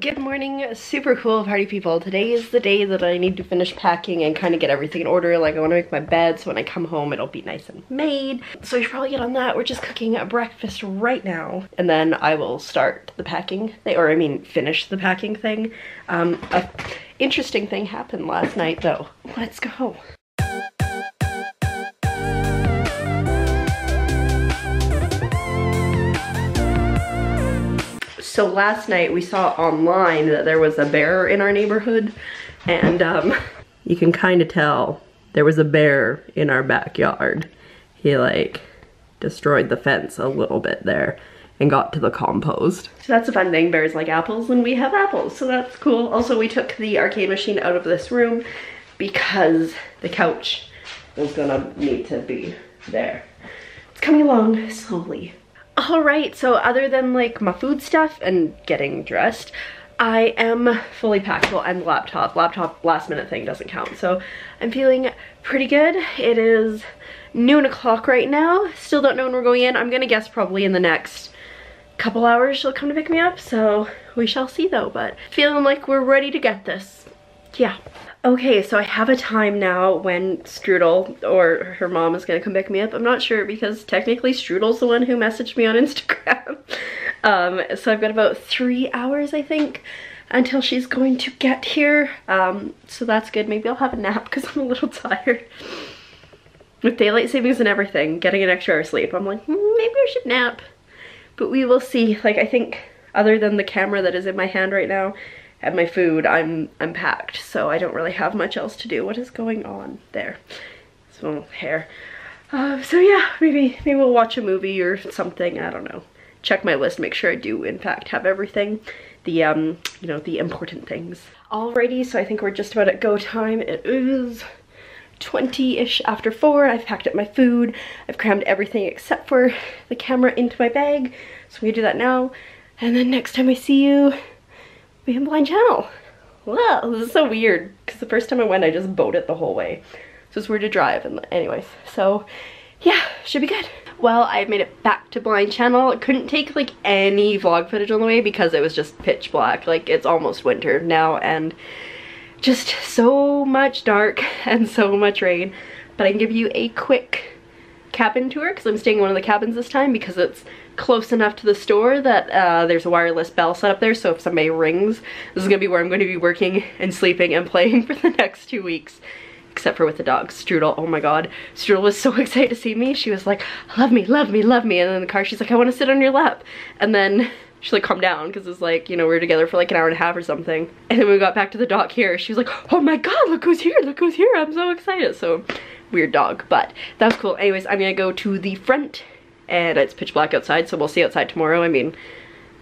Good morning, super cool party people. Today is the day that I need to finish packing and kind of get everything in order. Like, I want to make my bed so when I come home it'll be nice and made. So you should probably get on that. We're just cooking a breakfast right now, and then I will start the packing thing, or I mean finish the packing thing. An interesting thing happened last night though. Let's go. So last night we saw online that there was a bear in our neighborhood, and you can kind of tell there was a bear in our backyard. He like destroyed the fence a little bit there and got to the compost. So that's a fun thing, bears like apples and we have apples, so that's cool. Also, we took the arcade machine out of this room because the couch was gonna need to be there. It's coming along slowly. Alright, so other than like my food stuff and getting dressed, I am fully packed. Well, and laptop last minute thing doesn't count, so I'm feeling pretty good. It is noon o'clock right now. Still don't know when we're going in. I'm gonna guess probably in the next couple hours she'll come to pick me up, so we shall see though, but feeling like we're ready to get this. Yeah. Okay, so I have a time now when Strudel or her mom is gonna come pick me up. I'm not sure because technically Strudel's the one who messaged me on Instagram. So I've got about 3 hours, I think, until she's going to get here. So that's good. Maybe I'll have a nap because I'm a little tired. With daylight savings and everything, getting an extra hour of sleep, I'm like, maybe I should nap. But we will see. Like, I think other than the camera that is in my hand right now, and my food, I'm packed, so I don't really have much else to do. What is going on there? So hair. So yeah, maybe we'll watch a movie or something. I don't know. Check my list, make sure I do in fact have everything. The you know, the important things. Alrighty, so I think we're just about at go time. It is 20-ish after 4. I've packed up my food. I've crammed everything except for the camera into my bag. So we do that now. And then next time I see you, we have Blind Channel. Wow, this is so weird, because the first time I went, I just boated it the whole way. So it's weird to drive, and anyways, so yeah, should be good. Well, I made it back to Blind Channel. I couldn't take like any vlog footage on the way because it was just pitch black. Like, it's almost winter now and just so much dark and so much rain. But I can give you a quick cabin tour because I'm staying in one of the cabins this time because it's close enough to the store that there's a wireless bell set up there, so if somebody rings, this is gonna be where I'm going to be working and sleeping and playing for the next 2 weeks, except for with the dog. Strudel, oh my god, Strudel was so excited to see me. She was like, love me, love me, love me, and then in the car she's like, I want to sit on your lap, and then she like calmed down because it's like, you know, we were together for like an hour and a half or something, and then we got back to the dock here. She was like, oh my god, look who's here, look who's here, I'm so excited. So weird dog, but that was cool. Anyways, I'm gonna go to the front, and it's pitch black outside, so we'll see outside tomorrow. I mean,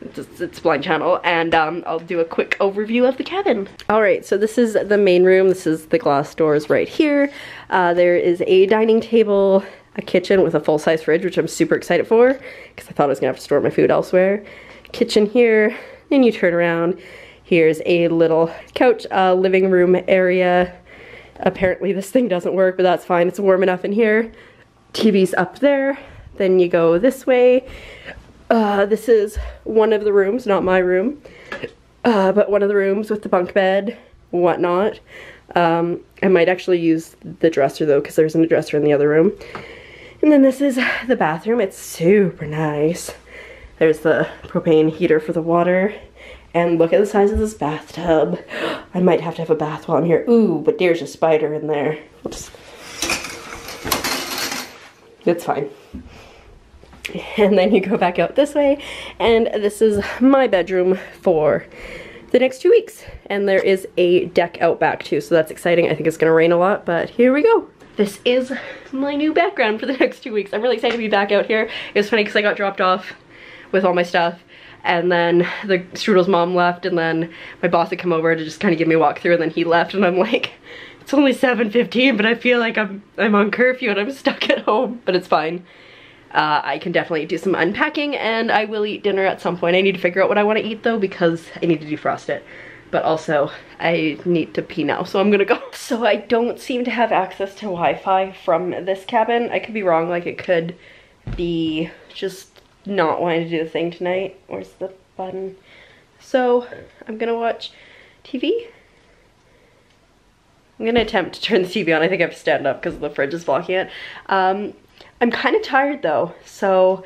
it's Blind Channel, and I'll do a quick overview of the cabin. Alright, so this is the main room. This is the glass doors right here. There is a dining table, a kitchen with a full-size fridge, which I'm super excited for, because I thought I was gonna have to store my food elsewhere. Kitchen here, and you turn around. Here's a little couch, living room area. Apparently this thing doesn't work, but that's fine. It's warm enough in here. TV's up there. Then you go this way. This is one of the rooms, not my room, but one of the rooms with the bunk bed, whatnot. I might actually use the dresser though, because there isn't a dresser in the other room. And then this is the bathroom. It's super nice. There's the propane heater for the water. And look at the size of this bathtub. I might have to have a bath while I'm here. Ooh, but there's a spider in there. Oops. It's fine. And then you go back out this way, and this is my bedroom for the next 2 weeks. And there is a deck out back too, so that's exciting. I think it's gonna rain a lot, but here we go. This is my new background for the next 2 weeks. I'm really excited to be back out here. It was funny because I got dropped off with all my stuff, and then the Strudel's mom left, and then my boss had come over to just kind of give me a walkthrough, and then he left, and I'm like, it's only 7:15, but I feel like I'm on curfew and I'm stuck at home, but it's fine. I can definitely do some unpacking, and I will eat dinner at some point. I need to figure out what I want to eat though, because I need to defrost it, but also I need to pee now, so I'm gonna go. So I don't seem to have access to Wi-Fi from this cabin. I could be wrong, like it could be just not wanting to do the thing tonight. Where's the button? So I'm gonna watch TV. I'm gonna attempt to turn the TV on. I think I have to stand up because the fridge is blocking it. I'm kind of tired though, so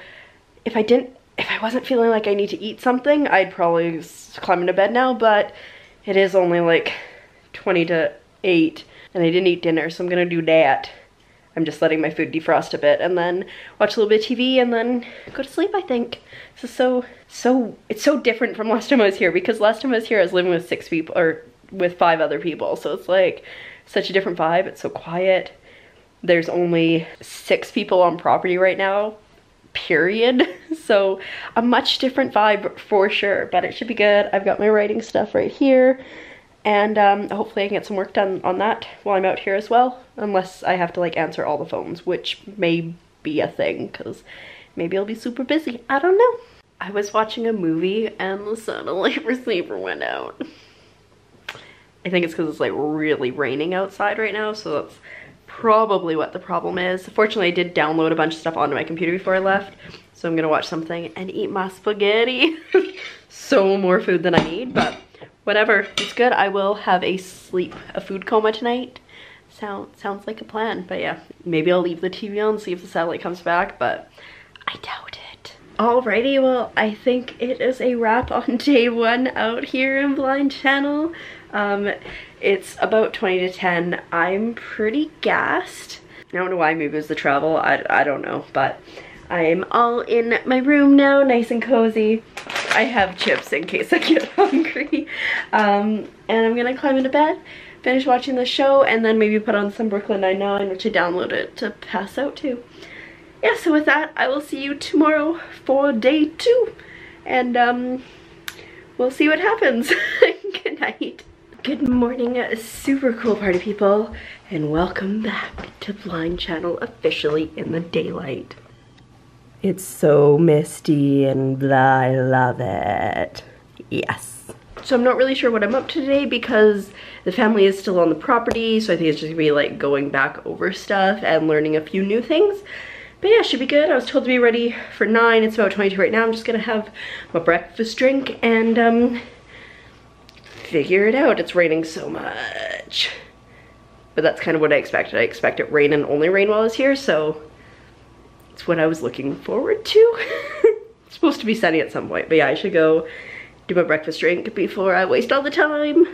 if I wasn't feeling like I need to eat something, I'd probably climb into bed now, but it is only like 20 to 8 and I didn't eat dinner, so I'm gonna do that. I'm just letting my food defrost a bit and then watch a little bit of TV and then go to sleep, I think. This is so it's so different from last time I was here, because last time I was here I was living with 6 people, or with 5 other people, so it's like such a different vibe. It's so quiet. There's only 6 people on property right now, period. So a much different vibe for sure, but it should be good. I've got my writing stuff right here, and hopefully I can get some work done on that while I'm out here as well, unless I have to like answer all the phones, which may be a thing because maybe I'll be super busy. I don't know. I was watching a movie and the satellite receiver went out. I think it's because it's like really raining outside right now, so that's probably what the problem is. Fortunately, I did download a bunch of stuff onto my computer before I left, so I'm gonna watch something and eat my spaghetti. So more food than I need, but whatever, it's good. I will have a food coma tonight. Sounds like a plan, but yeah, maybe I'll leave the TV on and see if the satellite comes back, but I doubt it. Alrighty, well, I think it is a wrap on day 1 out here in Blind Channel. It's about 20 to 10. I'm pretty gassed. I don't know why, maybe it was the travel. I don't know, but I'm all in my room now, nice and cozy. I have chips in case I get hungry. And I'm gonna climb into bed, finish watching the show, and then maybe put on some Brooklyn Nine-Nine, which I downloaded to pass out to. Yeah, so with that, I will see you tomorrow for day 2. And we'll see what happens. Good night. Good morning, super cool party people, and welcome back to Blind Channel, officially in the daylight. It's so misty and blah, I love it. Yes. So I'm not really sure what I'm up to today because the family is still on the property, so I think it's just gonna be like going back over stuff and learning a few new things. But yeah, should be good. I was told to be ready for 9. It's about 22 right now. I'm just gonna have my breakfast drink and figure it out. It's raining so much. But that's kind of what I expected. I expected rain and only rain while I was here, so it's what I was looking forward to. It's supposed to be sunny at some point, but yeah, I should go do my breakfast drink before I waste all the time.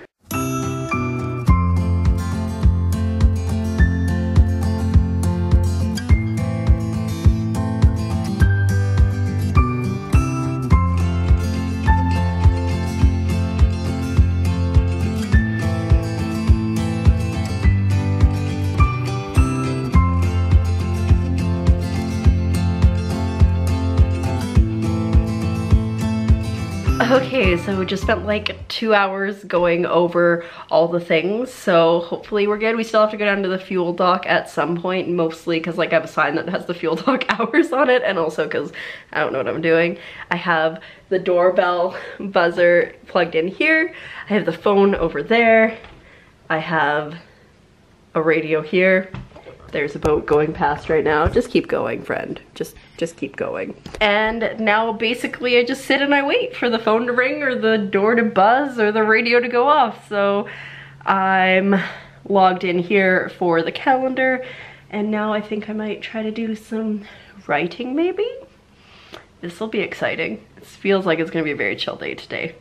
Okay, so we just spent like 2 hours going over all the things, so hopefully we're good. We still have to go down to the fuel dock at some point, mostly because like I have a sign that has the fuel dock hours on it, and also because I don't know what I'm doing. I have the doorbell buzzer plugged in here. I have the phone over there. I have a radio here. There's a boat going past right now. Just keep going, friend. Just keep going. And now basically I just sit and I wait for the phone to ring or the door to buzz or the radio to go off. So I'm logged in here for the calendar, and now I think I might try to do some writing maybe? This will be exciting. It feels like it's gonna be a very chill day today.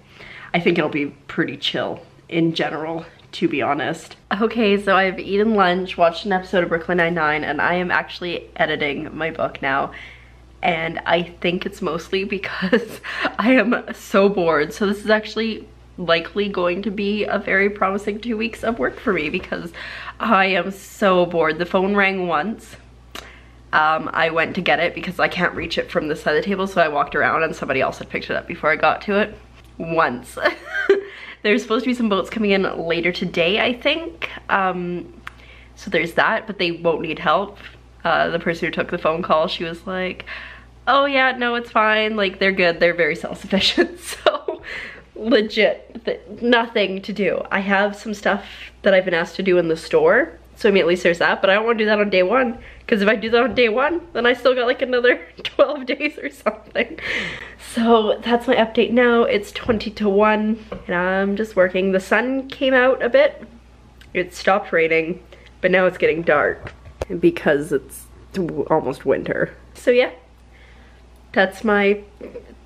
I think it'll be pretty chill in general, to be honest. Okay, so I've eaten lunch, watched an episode of Brooklyn Nine-Nine, and I am actually editing my book now. And I think it's mostly because I am so bored. So this is actually likely going to be a very promising 2 weeks of work for me because I am so bored. The phone rang once. I went to get it because I can't reach it from this side of the table, so I walked around and somebody else had picked it up before I got to it. Once. There's supposed to be some boats coming in later today, I think. So there's that, but they won't need help. The person who took the phone call, she was like, oh yeah, no, it's fine. Like, they're good. They're very self-sufficient. So legit, nothing to do. I have some stuff that I've been asked to do in the store. So I mean, at least there's that, but I don't want to do that on day one, because if I do that on day one, then I still got like another 12 days or something. So that's my update now. It's 20 to 1, and I'm just working. The sun came out a bit. It stopped raining, but now it's getting dark because it's almost winter. So yeah, that's my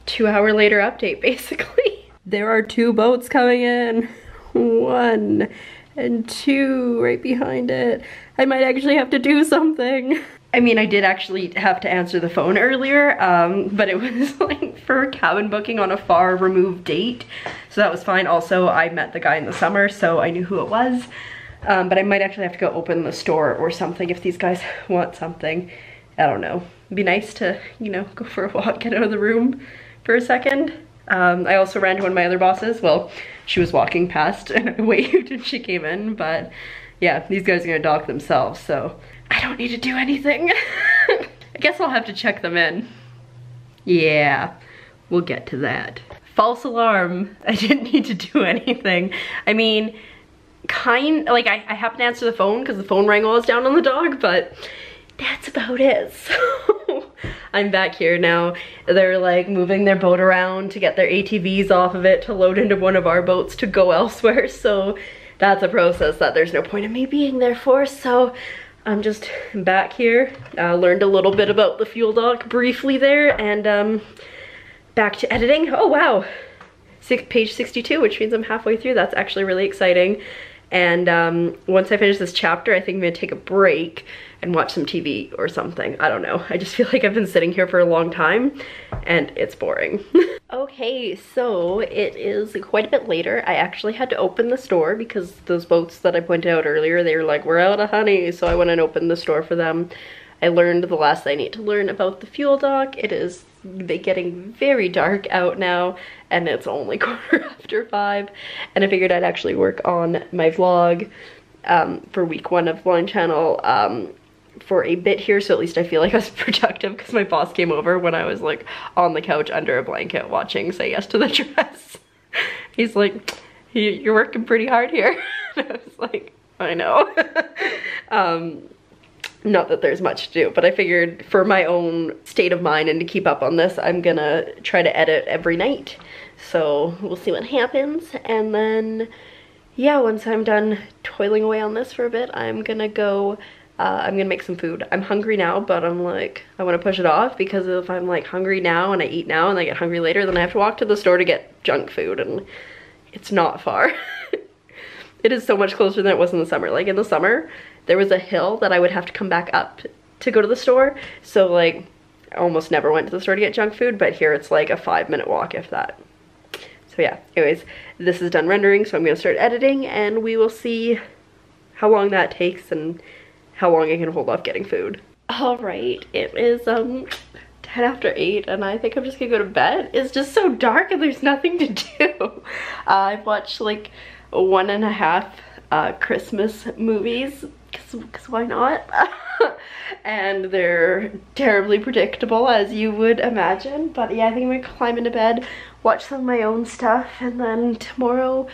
2 hour later update basically. There are two boats coming in, one and two right behind it. I might actually have to do something. I mean, I did actually have to answer the phone earlier, but it was like for cabin booking on a far removed date, so that was fine. Also, I met the guy in the summer, so I knew who it was, but I might actually have to go open the store or something if these guys want something. I don't know. It'd be nice to, you know, go for a walk, get out of the room for a second. I also ran to one of my other bosses. Well, she was walking past and I waved and she came in, but yeah, these guys are gonna dock themselves, so I don't need to do anything. I guess I'll have to check them in. Yeah, we'll get to that. False alarm. I didn't need to do anything. I mean, I happened to answer the phone because the phone rang while I was down on the dog, but that's about it. So I'm back here now. They're like moving their boat around to get their ATVs off of it to load into one of our boats to go elsewhere. So that's a process that there's no point in me being there for. So I'm just back here. Learned a little bit about the fuel dock briefly there, and back to editing. Oh wow, page 62, which means I'm halfway through. That's actually really exciting. And once I finish this chapter, I think I'm gonna take a break and watch some TV or something. I don't know. I just feel like I've been sitting here for a long time and it's boring. Okay, so it is quite a bit later. I actually had to open the store because those boats that I pointed out earlier, they were like, we're out of honey. So I went and opened the store for them. I learned the last I need to learn about the fuel dock. It is getting very dark out now, and it's only 5:15, and I figured I'd actually work on my vlog for week one of Blind Channel for a bit here, so at least I feel like I was productive, because my boss came over when I was like on the couch under a blanket watching Say Yes to the Dress. He's like, you're working pretty hard here. And I was like, I know. Not that there's much to do, but I figured for my own state of mind and to keep up on this, I'm gonna try to edit every night. So we'll see what happens. And then, yeah, once I'm done toiling away on this for a bit, I'm gonna go, I'm gonna make some food. I'm hungry now, but I'm like, I wanna push it off, because if I'm like hungry now and I eat now and I get hungry later, then I have to walk to the store to get junk food, and it's not far. It is so much closer than it was in the summer. Like in the summer, there was a hill that I would have to come back up to go to the store. So like, I almost never went to the store to get junk food, but here it's like a 5-minute walk, if that. So yeah, anyways, this is done rendering, so I'm gonna start editing, and we will see how long that takes and how long I can hold off getting food. All right, it is 10 after 8, and I think I'm just gonna go to bed. It's just so dark and there's nothing to do. I've watched like 1.5 Christmas movies, because why not? And they're terribly predictable, as you would imagine, but yeah, I think I'm gonna climb into bed, watch some of my own stuff, and then tomorrow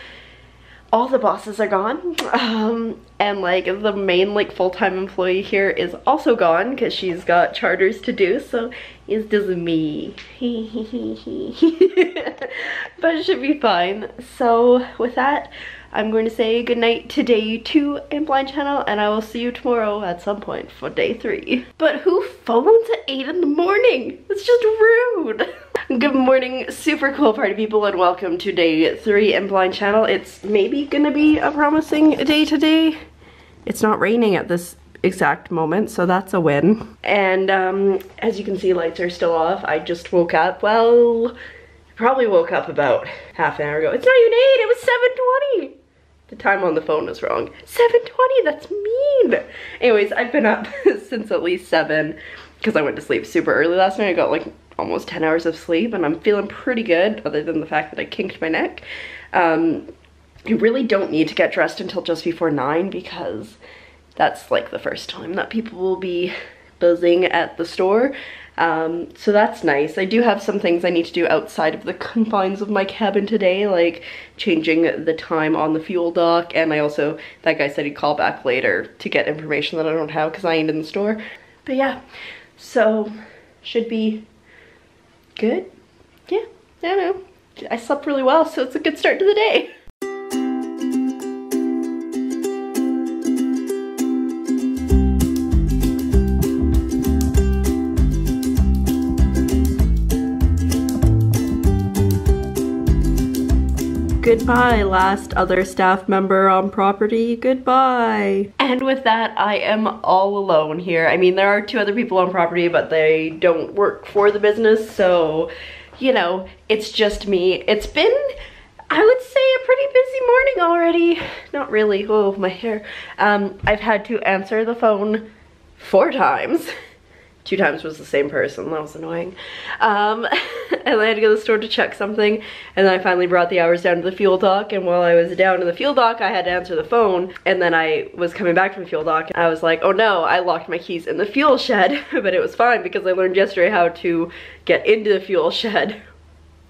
all the bosses are gone, and like the main like full-time employee here is also gone because she's got charters to do, so it's just me. But it should be fine. So with that, I'm going to say goodnight to day 2 in Blind Channel, and I will see you tomorrow at some point for day 3. But who phones at 8 in the morning? It's just rude. Good morning, super cool party people, and welcome to day 3 in Blind Channel. It's maybe gonna be a promising day today. It's not raining at this exact moment, so that's a win. And as you can see, lights are still off. I just woke up. Well, probably woke up about half an hour ago. It's not even 8, it was 7:20. The time on the phone was wrong. 7:20, that's mean. Anyways, I've been up since at least 7, because I went to sleep super early last night. I got like almost 10 hours of sleep, and I'm feeling pretty good, other than the fact that I kinked my neck. You really don't need to get dressed until just before 9, because that's like the first time that people will be buzzing at the store. So that's nice. I do have some things I need to do outside of the confines of my cabin today, like changing the time on the fuel dock, and I also, that guy said he'd call back later to get information that I don't have because I ain't in the store. But yeah, so should be good. Yeah, I don't know. I slept really well, so it's a good start to the day. Goodbye, last other staff member on property, goodbye. And with that, I am all alone here. I mean, there are two other people on property, but they don't work for the business, so, you know, it's just me. It's been, I would say, a pretty busy morning already. Not really, oh, my hair. I've had to answer the phone 4 times. 2 times was the same person, that was annoying. And I had to go to the store to check something, and then I finally brought the hours down to the fuel dock, and while I was down in the fuel dock, I had to answer the phone, and then I was coming back from the fuel dock, and I was like, oh no, I locked my keys in the fuel shed, but it was fine because I learned yesterday how to get into the fuel shed.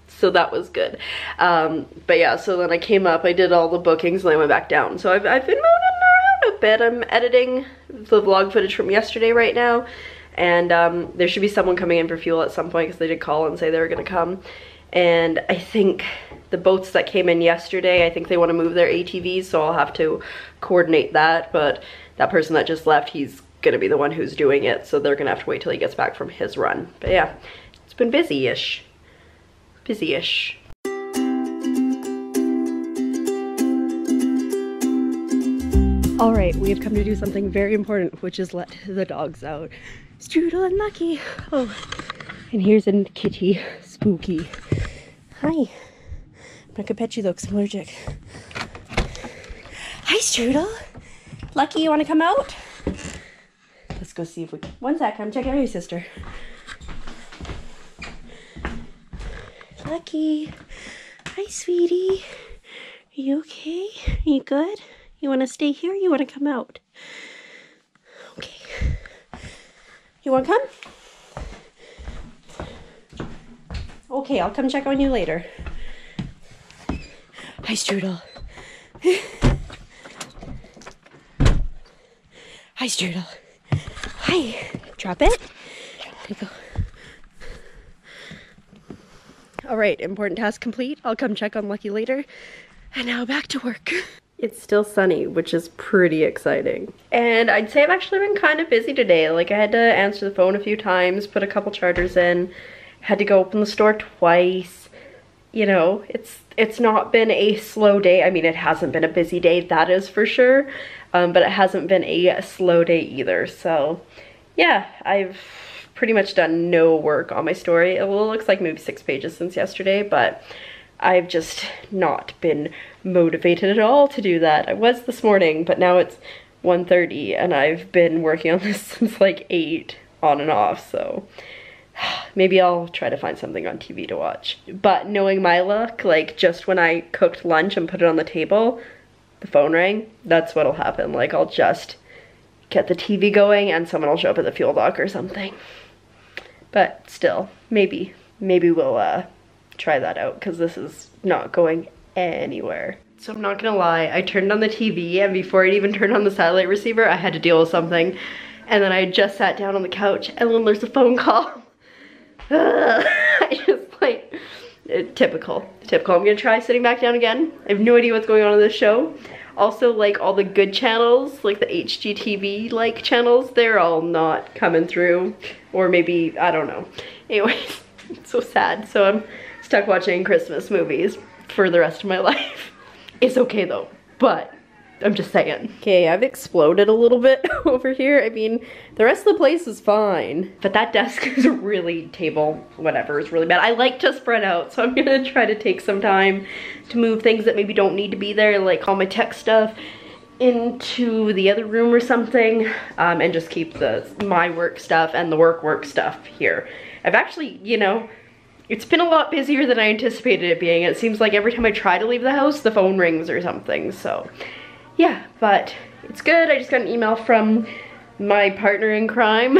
So that was good. But yeah, so then I came up, I did all the bookings, and I went back down. So I've been moving around a bit. I'm editing the vlog footage from yesterday right now. And there should be someone coming in for fuel at some point because they did call and say they were gonna come. And I think the boats that came in yesterday, I think they want to move their ATVs, so I'll have to coordinate that. But that person that just left, he's gonna be the one who's doing it, so they're gonna have to wait till he gets back from his run. But yeah, it's been busy-ish. Busy-ish. All right, we have come to do something very important, which is let the dogs out. Strudel and Lucky. Oh, and here's a kitty, Spooky. Hi. I'm not gonna pet you though, because I'm allergic. Hi, Strudel. Lucky, you want to come out? Let's go see if we can. One sec, I'm checking out your sister. Lucky. Hi, sweetie. Are you okay? Are you good? You want to stay here? Or you want to come out? Okay. You want to come? Okay, I'll come check on you later. Hi, Strudel. Hi, Strudel. Hi. Drop it. There you go. All right, important task complete. I'll come check on Lucky later. And now back to work. It's still sunny, which is pretty exciting. And I'd say I've actually been kind of busy today. Like, I had to answer the phone a few times, put a couple chargers in, had to go open the store twice. You know, it's not been a slow day. I mean, it hasn't been a busy day, that is for sure. But it hasn't been a slow day either. So yeah, I've pretty much done no work on my story. It looks like maybe 6 pages since yesterday, but I've just not been motivated at all to do that. I was this morning, but now it's 1:30 and I've been working on this since like 8 on and off, so maybe I'll try to find something on TV to watch. But knowing my luck, like just when I cooked lunch and put it on the table, the phone rang. That's what'll happen. Like, I'll just get the TV going and someone will show up at the fuel dock or something. But still, maybe we'll try that out, because this is not going anywhere. So I'm not gonna lie, I turned on the TV, and before I even turned on the satellite receiver, I had to deal with something. And then I just sat down on the couch, and then there's a phone call. I just, like, typical. I'm gonna try sitting back down again. I have no idea what's going on in this show. Also, like, all the good channels, like the HGTV like channels, they're all not coming through, or maybe, I don't know. Anyways, it's so sad. So I'm stuck watching Christmas movies for the rest of my life. It's okay though, but I'm just saying. Okay, I've exploded a little bit over here. I mean, the rest of the place is fine, but that desk is really, table, whatever, is really bad. I like to spread out, so I'm gonna try to take some time to move things that maybe don't need to be there, like all my tech stuff, into the other room or something, and just keep my work stuff and the work stuff here. I've actually, you know, it's been a lot busier than I anticipated it being. It seems like every time I try to leave the house, the phone rings or something, so yeah, but it's good. I just got an email from my partner in crime,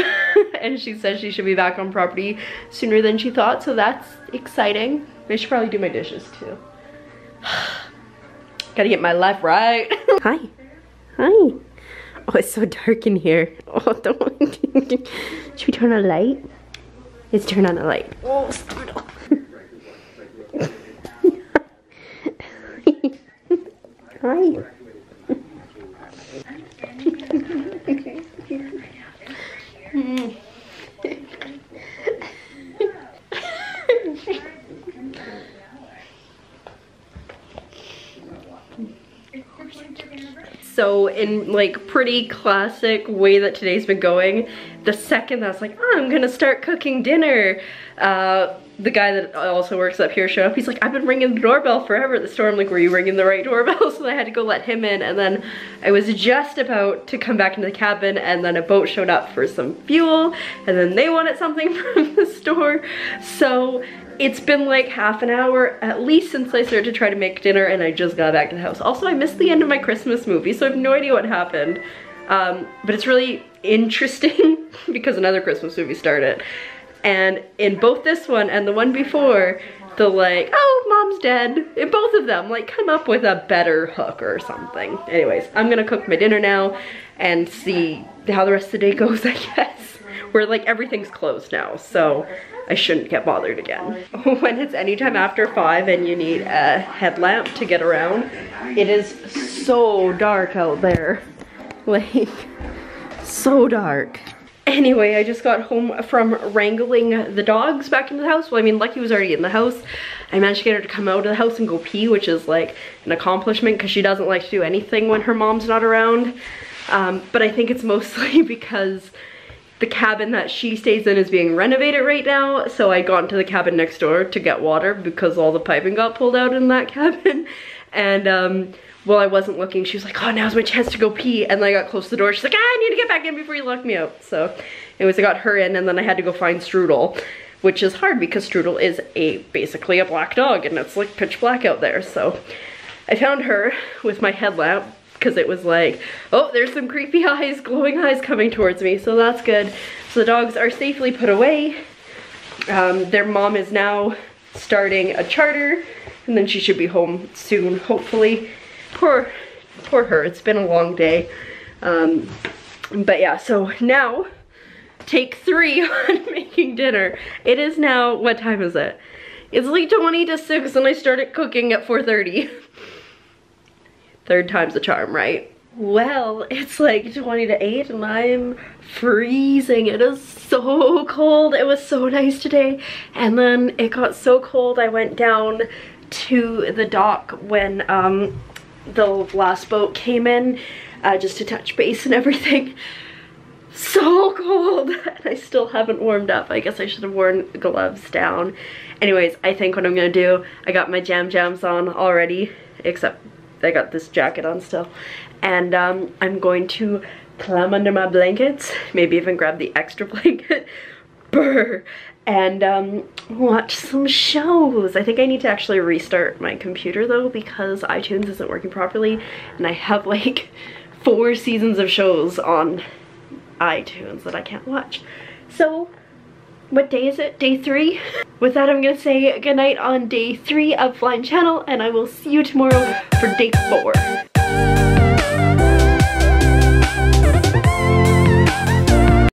and she says she should be back on property sooner than she thought, so that's exciting. I should probably do my dishes too. Gotta get my life right. Hi. Hi. Oh, it's so dark in here. Oh, don't. Should we turn on a light? Let's turn on a light. Oh, start off. Hi. So in like pretty classic way that today's been going, the second that's like, oh, I'm gonna start cooking dinner, the guy that also works up here showed up. He's like, I've been ringing the doorbell forever at the store. I'm like, were you ringing the right doorbell? So I had to go let him in, and then I was just about to come back into the cabin, and then a boat showed up for some fuel, and then they wanted something from the store. So it's been like half an hour at least since I started to try to make dinner, and I just got back to the house. Also, I missed the end of my Christmas movie, so I have no idea what happened. But it's really interesting because another Christmas movie started. And in both this one and the one before, the like, oh, mom's dead, in both of them, like, come up with a better hook or something. Anyways, I'm gonna cook my dinner now and see how the rest of the day goes, I guess. Where like everything's closed now, so I shouldn't get bothered again. When it's anytime after 5 and you need a headlamp to get around, it is so dark out there. Like, so dark. Anyway, I just got home from wrangling the dogs back into the house. Well, I mean, Lucky was already in the house. I managed to get her to come out of the house and go pee, which is like an accomplishment because she doesn't like to do anything when her mom's not around. But I think it's mostly because the cabin that she stays in is being renovated right now. So I got into the cabin next door to get water because all the piping got pulled out in that cabin. And while I wasn't looking, she was like, oh, now's my chance to go pee. And then I got close to the door. She's like, ah, I need to get back in before you lock me out. So anyways, I got her in, and then I had to go find Strudel, which is hard because Strudel is basically a black dog, and it's like pitch black out there. So I found her with my headlamp because it was like, oh, there's some creepy eyes, glowing eyes coming towards me. So that's good. So the dogs are safely put away. Their mom is now starting a charter, and then she should be home soon, hopefully. Poor her, it's been a long day. But yeah, so now, take 3 on making dinner. It is now, what time is it? It's like 5:40, and I started cooking at 4:30. Third time's a charm, right? Well, it's like 7:40, and I'm freezing. It is so cold. It was so nice today, and then it got so cold I went down to the dock when the last boat came in, just to touch base and everything. So cold, and I still haven't warmed up. I guess I should have worn gloves down. Anyways, I think what I'm gonna do, I got my jams on already, except I got this jacket on still, and I'm going to climb under my blankets, maybe even grab the extra blanket, brr, and watch some shows. I think I need to actually restart my computer though, because iTunes isn't working properly, and I have like 4 seasons of shows on iTunes that I can't watch. So what day is it? Day 3? With that, I'm gonna say goodnight on day 3 of Blind Channel, and I will see you tomorrow for day 4.